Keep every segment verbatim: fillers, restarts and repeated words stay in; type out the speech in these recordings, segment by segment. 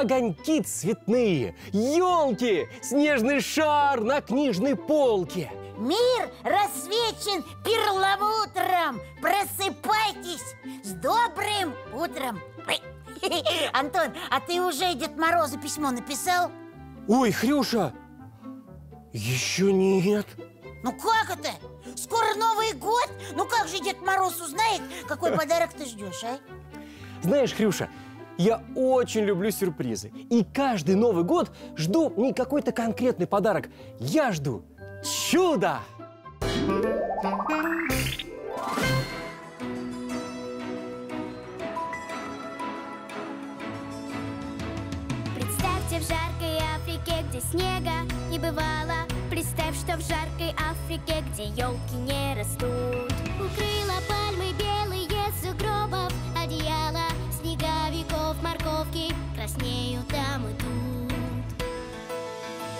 огоньки цветные, елки, снежный шар на книжной полке. Мир рассвечен перламутром. Просыпайтесь с добрым утром. Антон, а ты уже Дед Морозу письмо написал? Ой, Хрюша, еще нет. Ну как это? Скоро Новый год? Ну как же Дед Мороз узнает, какой подарок ты ждешь, а? Знаешь, Хрюша, я очень люблю сюрпризы. И каждый Новый год жду не какой-то конкретный подарок. Я жду чудо! Представьте, в жаркой Африке, где снега не бывало. Представь, что в жаркой Африке, где елки не растут. Укрыла пальмы белые сугробов одеяло. Снега веков морковки краснеют там и тут.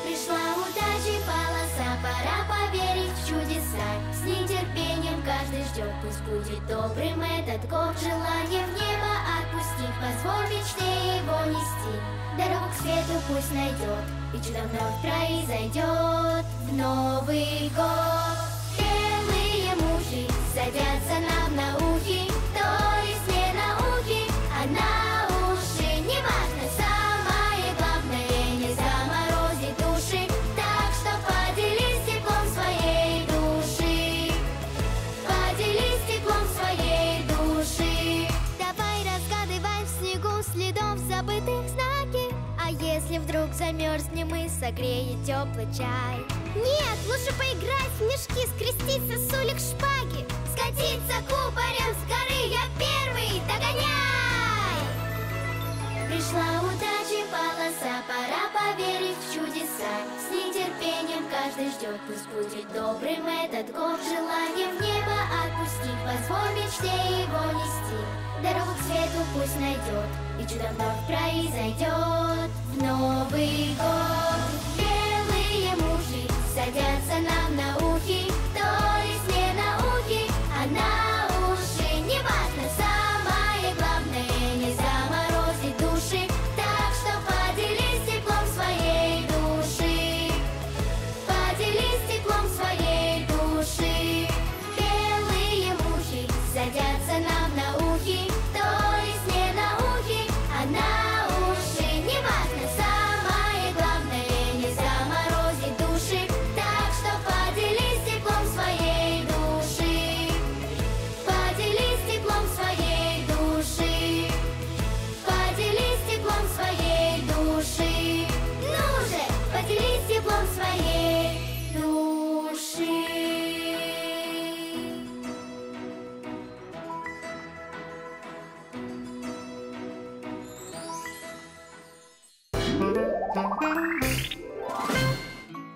Пришла удачи полоса, пора поверить в чудеса. С нетерпением каждый ждет, пусть будет добрым этот год. Желание в небо отпусти, позволь мечте его нести. Дорогу к свету пусть найдет, и чудо вновь произойдет. В Новый год белые мухи садятся нам на ухи. То есть не на ухи, а на уши. Не важно, самое главное не заморозить души. Так что поделись теплом своей души. Поделись теплом своей души. Давай разгадывай в снегу следов забытых знаки. А если вдруг замерзнем и согреет теплый чай? Нет, лучше поиграть в снежки, скрестить сосулек шпаги. Скатиться кубарем с горы, я первый, догоняй! Пришла удачи полоса, пора поверить в чудеса. С нетерпением каждый ждет, пусть будет добрым этот год. Желание в небо отпусти, позволь мечте его нести. Дорогу к свету пусть найдет, и чудо вновь произойдет. В Новый год белые мухи садятся нам на ухи. То есть не на ухи, а на уши. Не важно, самое главное не заморозить души. Так что поделись теплом своей души. Поделись теплом своей души. Белые мухи садятся нам на ухи. То есть не на ухи, а на уши. Не важно, самое главное не заморозить души. Так что поделись теплом своей души. Поделись теплом своей души. Поделись теплом своей души. Ну же, поделись теплом своей души.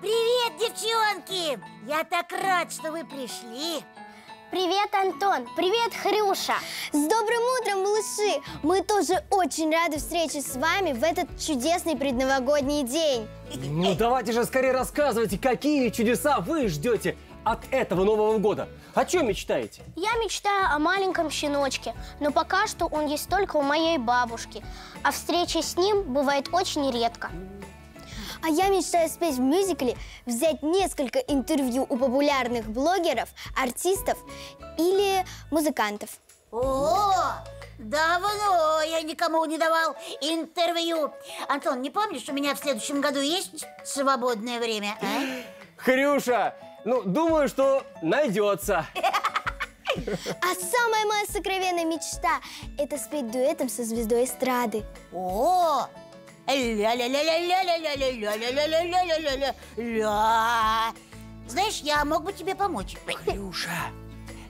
Привет, девчонки! Я так рад, что вы пришли. Привет, Антон! Привет, Хрюша! С добрым утром, малыши! Мы тоже очень рады встрече с вами в этот чудесный предновогодний день. Ну, давайте же скорее рассказывайте, какие чудеса вы ждете от этого Нового года. О чем мечтаете? Я мечтаю о маленьком щеночке, но пока что он есть только у моей бабушки, а встреча с ним бывает очень редко. А я мечтаю спеть в мюзикле, взять несколько интервью у популярных блогеров, артистов или музыкантов. О, давно я никому не давал интервью. Антон, не помнишь, у меня в следующем году есть свободное время? А? Хрюша, ну, думаю, что найдется. А самая моя сокровенная мечта – это спеть дуэтом со звездой эстрады. О! Знаешь, я мог бы тебе помочь. Хрюша,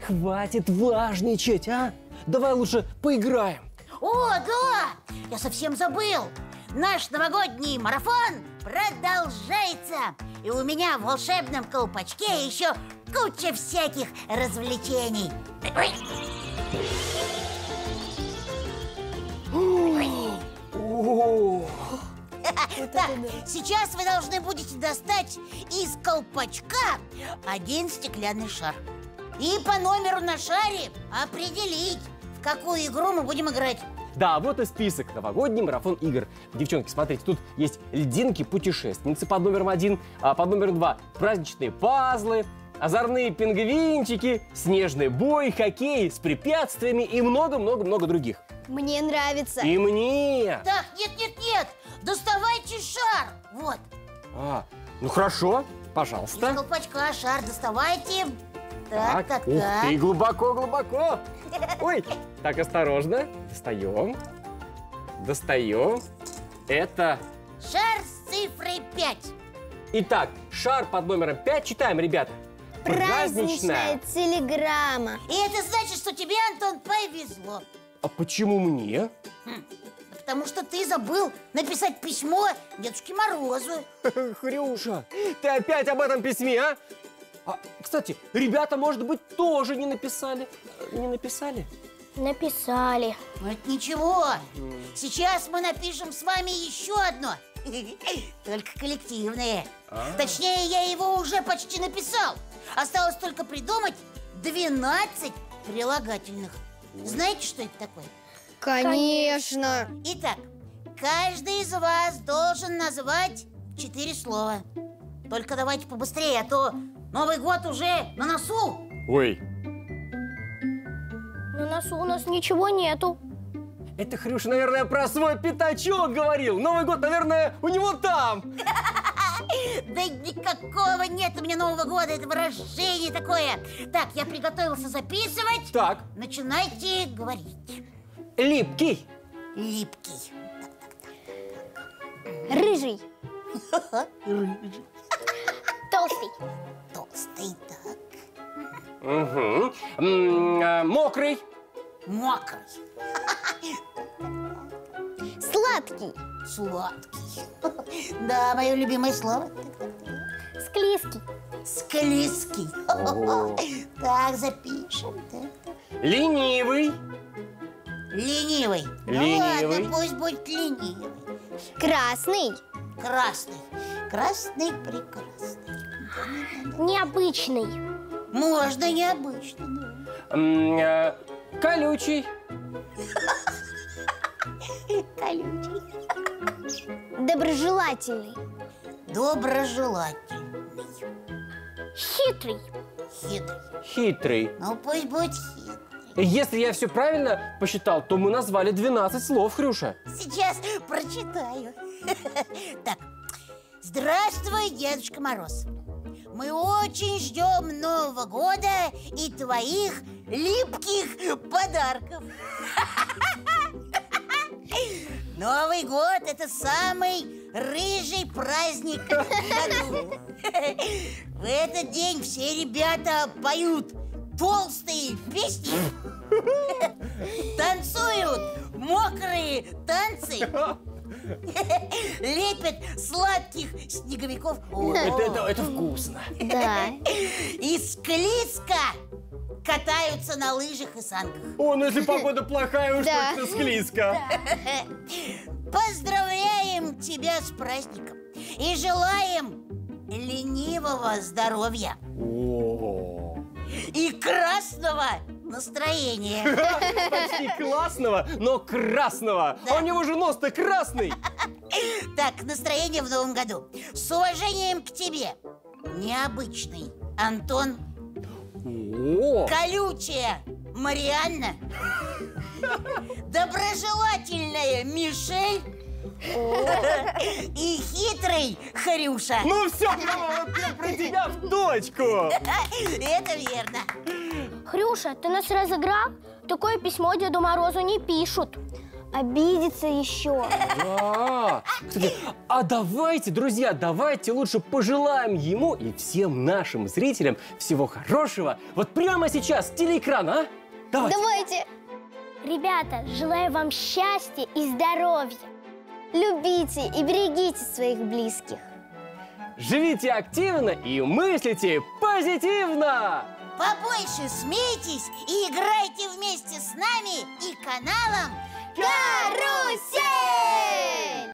хватит важничать, а? Давай лучше поиграем. О, да! Я совсем забыл. Наш новогодний марафон продолжается. И у меня в волшебном колпачке еще куча всяких развлечений. Так, сейчас вы должны будете достать из колпачка один стеклянный шар. И по номеру на шаре определить, в какую игру мы будем играть. Да, вот и список. Новогодний марафон игр. Девчонки, смотрите, тут есть льдинки-путешественницы под номером один, а под номером два праздничные пазлы, озорные пингвинчики, снежный бой, хоккей с препятствиями и много-много-много других. Мне нравится. И мне. Так, нет-нет-нет, доставайте шар. Вот. А, ну хорошо, пожалуйста. Из колпачка шар доставайте. Так, так, так. Ух ты, глубоко-глубоко. Ой, так, осторожно. Достаем. Достаем. Это... шар с цифрой пять. Итак, шар под номером пять. Читаем, ребята. Праздничная, Праздничная телеграмма. И это значит, что тебе, Антон, повезло. А почему мне? Хм, потому что ты забыл написать письмо Дедушке Морозу. Хрюша, ты опять об этом письме, а? а? Кстати, ребята, может быть, тоже не написали? Не написали? Написали. Ну, это ничего. Сейчас мы напишем с вами еще одно. Только коллективное. А-а-а. Точнее, я его уже почти написал. Осталось только придумать двенадцать прилагательных. Ой. Знаете, что это такое? Конечно. Итак, каждый из вас должен назвать четыре слова. Только давайте побыстрее, а то Новый год уже на носу. Ой. На носу у нас ничего нету. Это Хрюша, наверное, про свой пятачок говорил. Новый год, наверное, у него там. Да никакого нет у меня Нового года. Это выражение такое. Так, я приготовился записывать. Так. Начинайте говорить. Липкий. Липкий. Рыжий. Рыжий. Толстый. Толстый, так. Мокрый. Мокрый. Сладкий. Сладкий. Да, мое любимое слово. Склизкий. Склизкий. О-о-о. Так, запишем. Ленивый. Ленивый. Ленивый. Ну ладно, пусть будет ленивый. Красный. Красный. Красный прекрасный. Необычный. Можно необычный. Да. Колючий. Колючий. Доброжелательный. Доброжелательный. Хитрый. Хитрый. Хитрый. Ну пусть будет хитрый. Если я все правильно посчитал, то мы назвали двенадцать слов, Хрюша. Сейчас прочитаю. Так. Здравствуй, Дедушка Мороз. Мы очень ждем Нового года и твоих липких подарков. Новый год – это самый рыжий праздник в году. В этот день все ребята поют толстые песни, танцуют мокрые танцы, лепят сладких снеговиков. Это, это, это вкусно. Да. И склизко катаются на лыжах и санках. О, ну если погода плохая, уж точно склизко. Поздравляем тебя с праздником и желаем ленивого здоровья и красного настроения. Почти классного, но красного. А у него же нос-то красный. Так, настроение в новом году. С уважением к тебе, необычный Антон. О! Колючая Марианна. Доброжелательная Мишель. И хитрый Хрюша. Ну все, про тебя в точку. Это верно. Хрюша, ты нас разыграл? Такое письмо Деду Морозу не пишут. Обидится еще. Да. Кстати, а давайте, друзья, давайте лучше пожелаем ему и всем нашим зрителям всего хорошего. Вот прямо сейчас с телеэкрана, а? Давайте. Давайте. Ребята, желаю вам счастья и здоровья. Любите и берегите своих близких. Живите активно и мыслите позитивно. Побольше смейтесь и играйте вместе с нами и каналом Карусель!